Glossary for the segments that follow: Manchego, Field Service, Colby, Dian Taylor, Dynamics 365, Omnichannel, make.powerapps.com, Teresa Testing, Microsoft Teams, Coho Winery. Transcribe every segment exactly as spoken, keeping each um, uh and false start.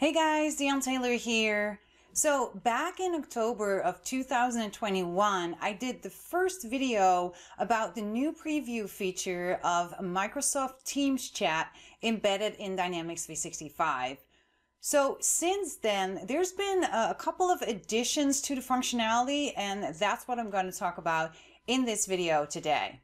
Hey guys, Dian Taylor here. So back in October of two thousand twenty-one, I did the first video about the new preview feature of Microsoft Teams chat embedded in Dynamics three sixty-five. So since then, there's been a couple of additions to the functionality, and that's what I'm going to talk about in this video today.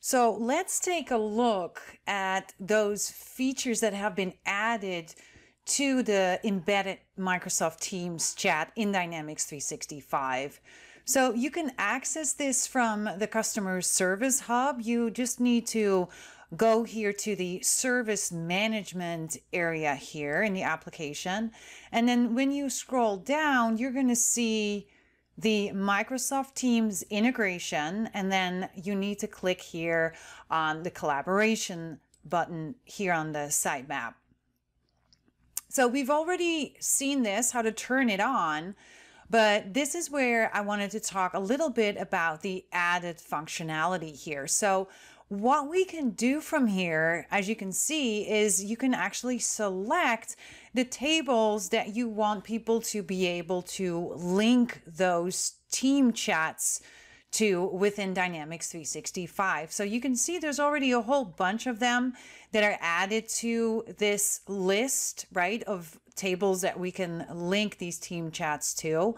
So let's take a look at those features that have been added to the embedded Microsoft Teams chat in Dynamics three sixty-five. So you can access this from the Customer Service Hub. You just need to go here to the Service Management area here in the application. And then when you scroll down, you're going to see the Microsoft Teams integration, and then you need to click here on the collaboration button here on the sitemap. So we've already seen this, how to turn it on, but this is where I wanted to talk a little bit about the added functionality here. So what we can do from here, as you can see, is you can actually select the tables that you want people to be able to link those team chats to within Dynamics three sixty-five. So you can see there's already a whole bunch of them that are added to this list, right, of tables that we can link these team chats to.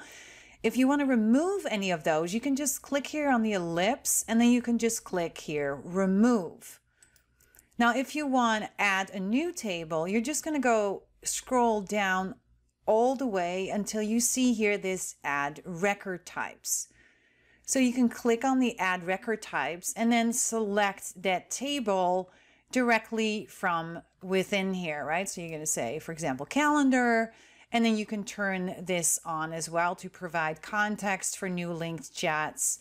If you want to remove any of those, you can just click here on the ellipse, and then you can just click here, remove. Now, if you want to add a new table, you're just going to go scroll down all the way until you see here this add record types. So you can click on the add record types and then select that table directly from within here, right? So you're going to say, for example, calendar. And then you can turn this on as well to provide context for new linked chats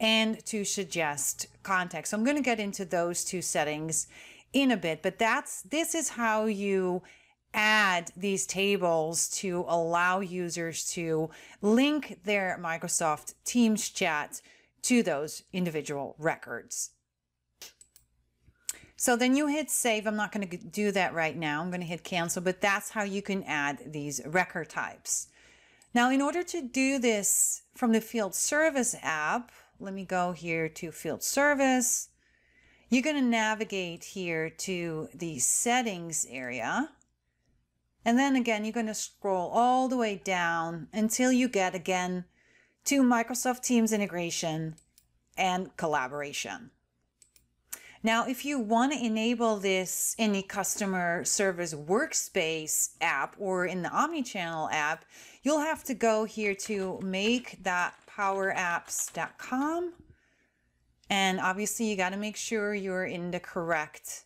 and to suggest context. So I'm going to get into those two settings in a bit, but that's, this is how you add these tables to allow users to link their Microsoft Teams chat to those individual records. So then you hit save. I'm not going to do that right now. I'm going to hit cancel, but that's how you can add these record types. Now, in order to do this from the Field Service app, let me go here to Field Service. You're going to navigate here to the settings area. And then again, you're going to scroll all the way down until you get again to Microsoft Teams integration and collaboration. Now, if you want to enable this in the Customer Service Workspace app or in the Omnichannel app, you'll have to go here to make dot power apps dot com. And obviously, you got to make sure you're in the correct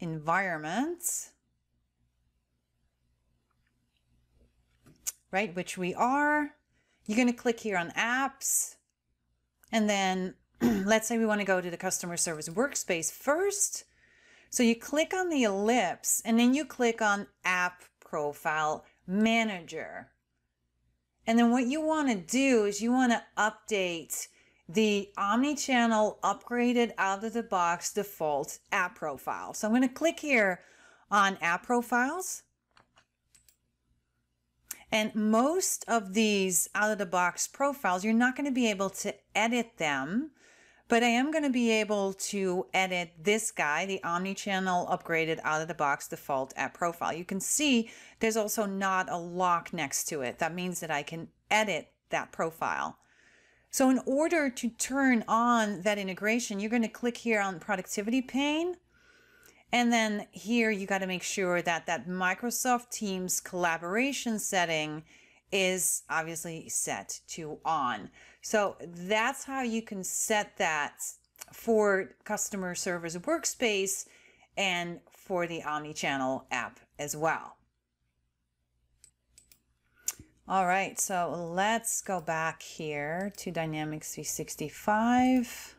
environment, right? Which we are. You're going to click here on apps, and then let's say we want to go to the Customer Service Workspace first. So you click on the ellipse and then you click on App Profile Manager. And then what you want to do is you want to update the Omnichannel upgraded out of the box default app profile. So I'm going to click here on App Profiles. And most of these out of the box profiles, you're not going to be able to edit them. But I am going to be able to edit this guy, the Omnichannel upgraded out-of-the-box default app profile. You can see there's also not a lock next to it. That means that I can edit that profile. So in order to turn on that integration, you're going to click here on Productivity Pane. And then here you got to make sure that that Microsoft Teams collaboration setting is obviously set to on. So that's how you can set that for Customer Service Workspace and for the Omnichannel app as well. All right, so let's go back here to Dynamics three sixty-five.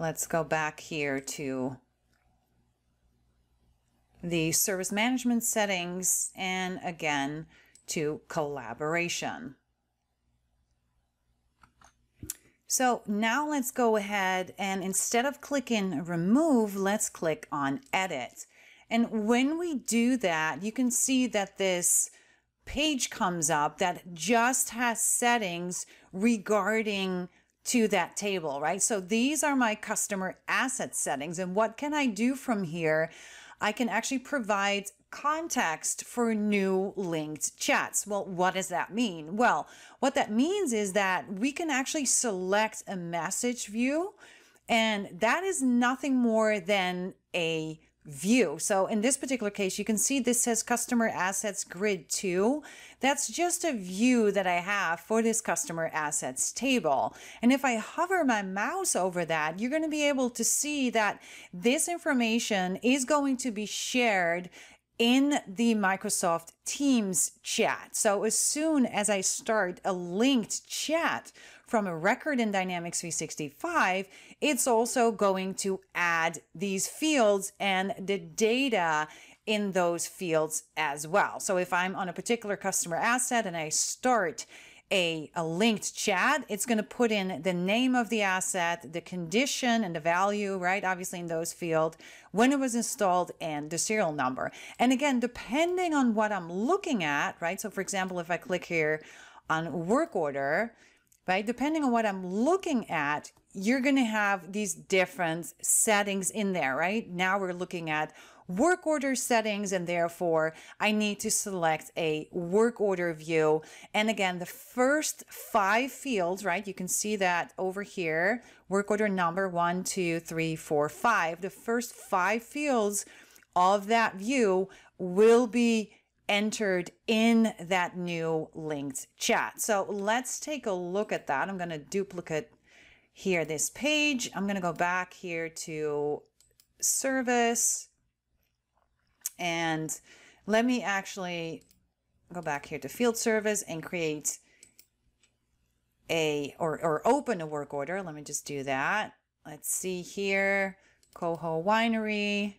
Let's go back here to the service management settings and again to collaboration. So now let's go ahead and instead of clicking remove, let's click on edit. And when we do that, you can see that this page comes up that just has settings regarding to that table, right? So these are my customer asset settings. And what can I do from here? I can actually provide context for new linked chats. Well, what does that mean? Well, what that means is that we can actually select a message view, and that is nothing more than a view. So in this particular case, you can see this says customer assets grid two. That's just a view that I have for this customer assets table. And if I hover my mouse over that, you're going to be able to see that this information is going to be shared in the Microsoft Teams chat. So as soon as I start a linked chat from a record in Dynamics three sixty-five, it's also going to add these fields and the data in those fields as well. So if I'm on a particular customer asset and I start a, a linked chat, it's going to put in the name of the asset, the condition and the value, right? Obviously in those fields, when it was installed and the serial number. And again, depending on what I'm looking at, right? So for example, if I click here on work order, right? Depending on what I'm looking at, you're going to have these different settings in there, right? Now we're looking at work order settings, and therefore I need to select a work order view. And again, the first five fields, right? You can see that over here, work order number one, two, three, four, five. The first five fields of that view will be entered in that new linked chat. So let's take a look at that. I'm going to duplicate here this page. I'm going to go back here to service. And let me actually go back here to field service and create a, or, or open a work order. Let me just do that. Let's see here, Coho Winery.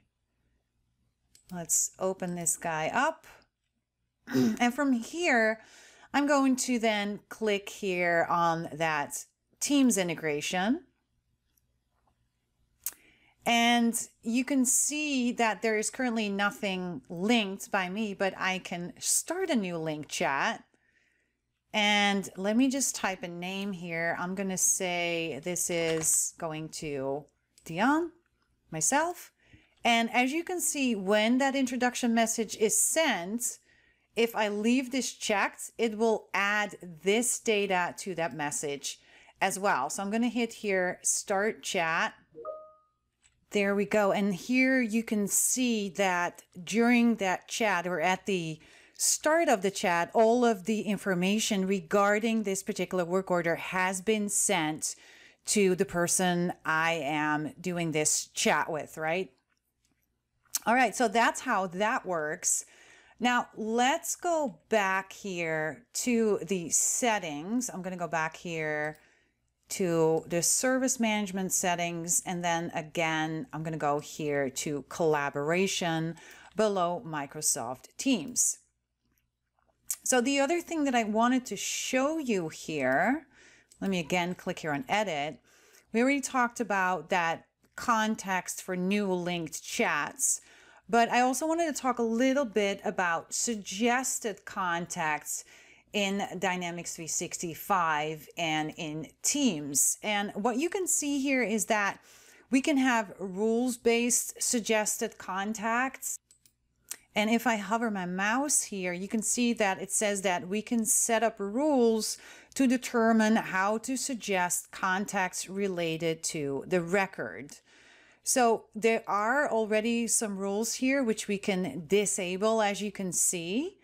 Let's open this guy up. And from here, I'm going to then click here on that Teams integration. And you can see that there is currently nothing linked by me, but I can start a new link chat. And let me just type a name here. I'm going to say this is going to Dian, myself. And as you can see, when that introduction message is sent, if I leave this checked, it will add this data to that message as well. So I'm going to hit here, start chat. There we go. And here you can see that during that chat or at the start of the chat, all of the information regarding this particular work order has been sent to the person I am doing this chat with, right? All right. So that's how that works. Now let's go back here to the settings. I'm going to go back here to the service management settings. And then again, I'm going to go here to collaboration below Microsoft Teams. So the other thing that I wanted to show you here, let me again click here on edit. We already talked about that context for new linked chats, but I also wanted to talk a little bit about suggested contacts in Dynamics three sixty-five and in Teams. And what you can see here is that we can have rules-based suggested contacts. And if I hover my mouse here, you can see that it says that we can set up rules to determine how to suggest contacts related to the record. So there are already some rules here, which we can disable, as you can see.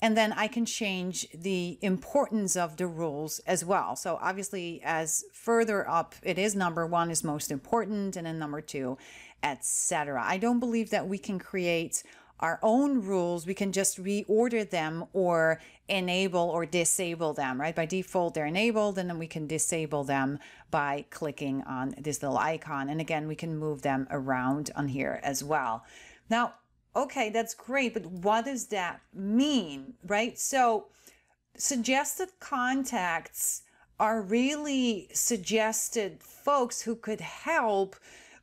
And then I can change the importance of the rules as well. So obviously, as further up it is, number one is most important, and then number two, et cetera. I don't believe that we can create our own rules, we can just reorder them or enable or disable them, right? By default, they're enabled, and then we can disable them by clicking on this little icon. And again, we can move them around on here as well. Now, okay, that's great, but what does that mean, right? So suggested contacts are really suggested folks who could help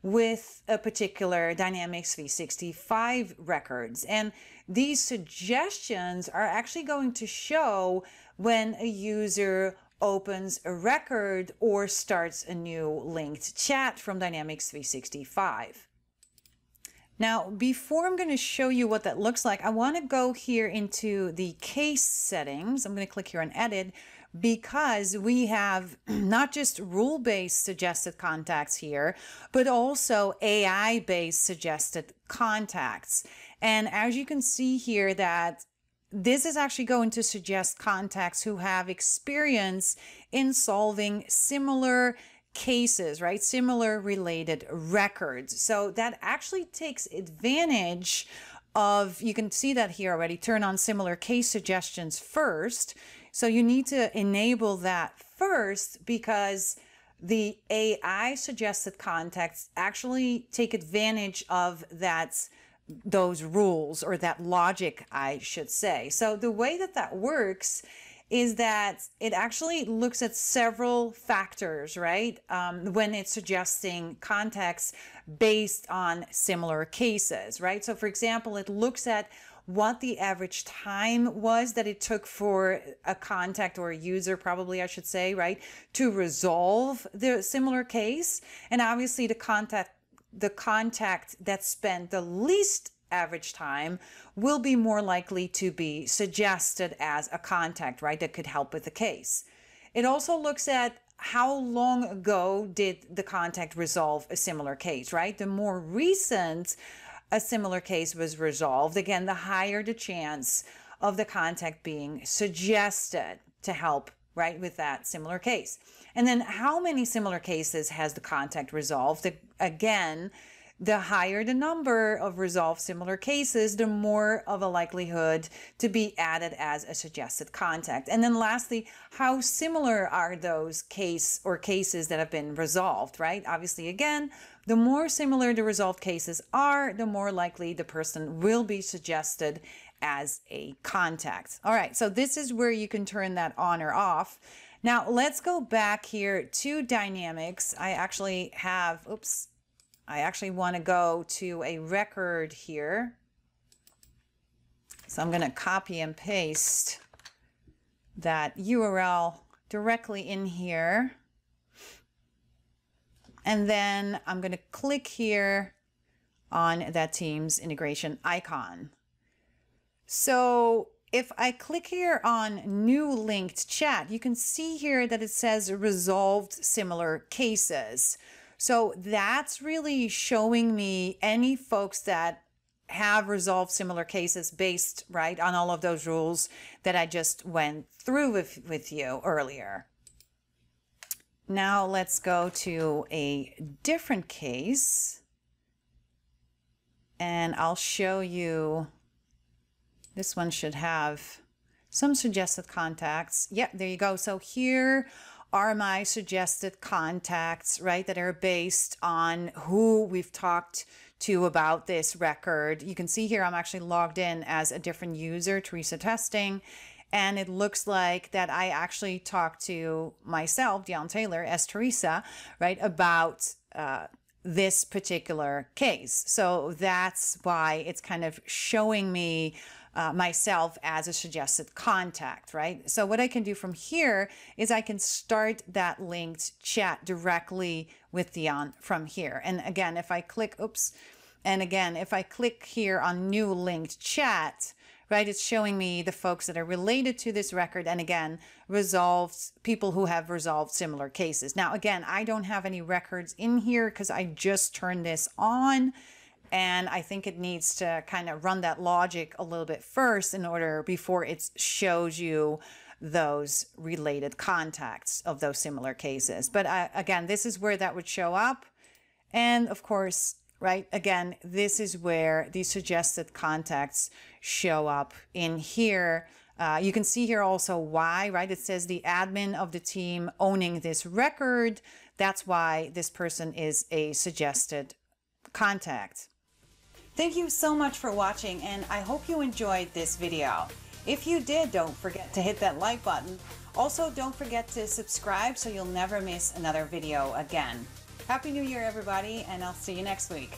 with a particular Dynamics three sixty-five records. And these suggestions are actually going to show when a user opens a record or starts a new linked chat from Dynamics three sixty-five. Now, before I'm going to show you what that looks like, I want to go here into the case settings. I'm going to click here on edit, because we have not just rule-based suggested contacts here, but also A I-based suggested contacts. And as you can see here, that this is actually going to suggest contacts who have experience in solving similar cases, right? Similar related records. So that actually takes advantage of, you can see that here already, turn on similar case suggestions first. So you need to enable that first, because the A I suggested contacts actually take advantage of that, those rules, or that logic, I should say. So the way that that works is that it actually looks at several factors, right? Um, when it's suggesting contacts based on similar cases, right? So for example, it looks at what the average time was that it took for a contact or a user, probably I should say, right, to resolve the similar case. And obviously the contact, the contact that spent the least average time will be more likely to be suggested as a contact, right, that could help with the case. It also looks at how long ago did the contact resolve a similar case, right? The more recent a similar case was resolved, again, the higher the chance of the contact being suggested to help, right, with that similar case. And then how many similar cases has the contact resolved? Again, the higher the number of resolved similar cases, the more of a likelihood to be added as a suggested contact. And then lastly, how similar are those case or cases that have been resolved, right? Obviously, again, the more similar the resolved cases are, the more likely the person will be suggested as a contact. All right, so this is where you can turn that on or off. Now let's go back here to Dynamics. I actually have, oops, I actually want to go to a record here. So I'm going to copy and paste that U R L directly in here. And then I'm going to click here on that Teams integration icon. So if I click here on new linked chat, you can see here that it says resolved similar cases. So that's really showing me any folks that have resolved similar cases based, right, on all of those rules that I just went through with, with you earlier. Now let's go to a different case, and I'll show you, this one should have some suggested contacts. Yeah, there you go. So here are my suggested contacts, right, that are based on who we've talked to about this record. You can see here I'm actually logged in as a different user, Teresa Testing, and it looks like that I actually talked to myself, Dian Taylor, as Teresa, right, about uh, this particular case. So that's why it's kind of showing me Uh, myself as a suggested contact, right? So what I can do from here is I can start that linked chat directly with Dian from here. And again, if I click, oops, and again, if I click here on new linked chat, right, it's showing me the folks that are related to this record, and again, resolved people who have resolved similar cases. Now, again, I don't have any records in here because I just turned this on. And I think it needs to kind of run that logic a little bit first in order before it shows you those related contacts of those similar cases. But I, again, this is where that would show up. And of course, right? Again, this is where these suggested contacts show up in here. Uh, you can see here also why, right? It says the admin of the team owning this record. That's why this person is a suggested contact. Thank you so much for watching, and I hope you enjoyed this video. If you did, don't forget to hit that like button. Also, don't forget to subscribe so you'll never miss another video again. Happy New Year, everybody, and I'll see you next week.